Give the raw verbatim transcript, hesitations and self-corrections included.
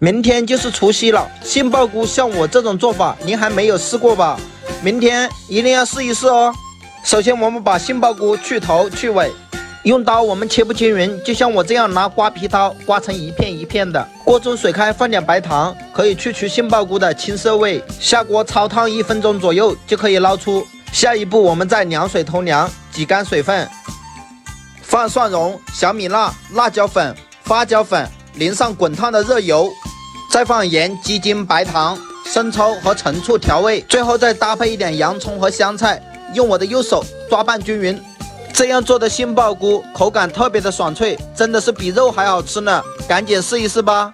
明天就是除夕了，杏鲍菇像我这种做法您还没有试过吧？明天一定要试一试哦。首先我们把杏鲍菇去头去尾，用刀我们切不均匀，就像我这样拿刮皮刀刮成一片一片的。锅中水开，放点白糖，可以去除杏鲍菇的青涩味。下锅焯烫一分钟左右就可以捞出。下一步我们再凉水通凉，挤干水分，放蒜蓉、小米辣、辣椒粉、花椒粉，淋上滚烫的热油。再放盐、鸡精、白糖、生抽和陈醋调味，最后再搭配一点洋葱和香菜，用我的右手抓拌均匀。这样做的杏鲍菇口感特别的爽脆，真的是比肉还好吃呢，赶紧试一试吧。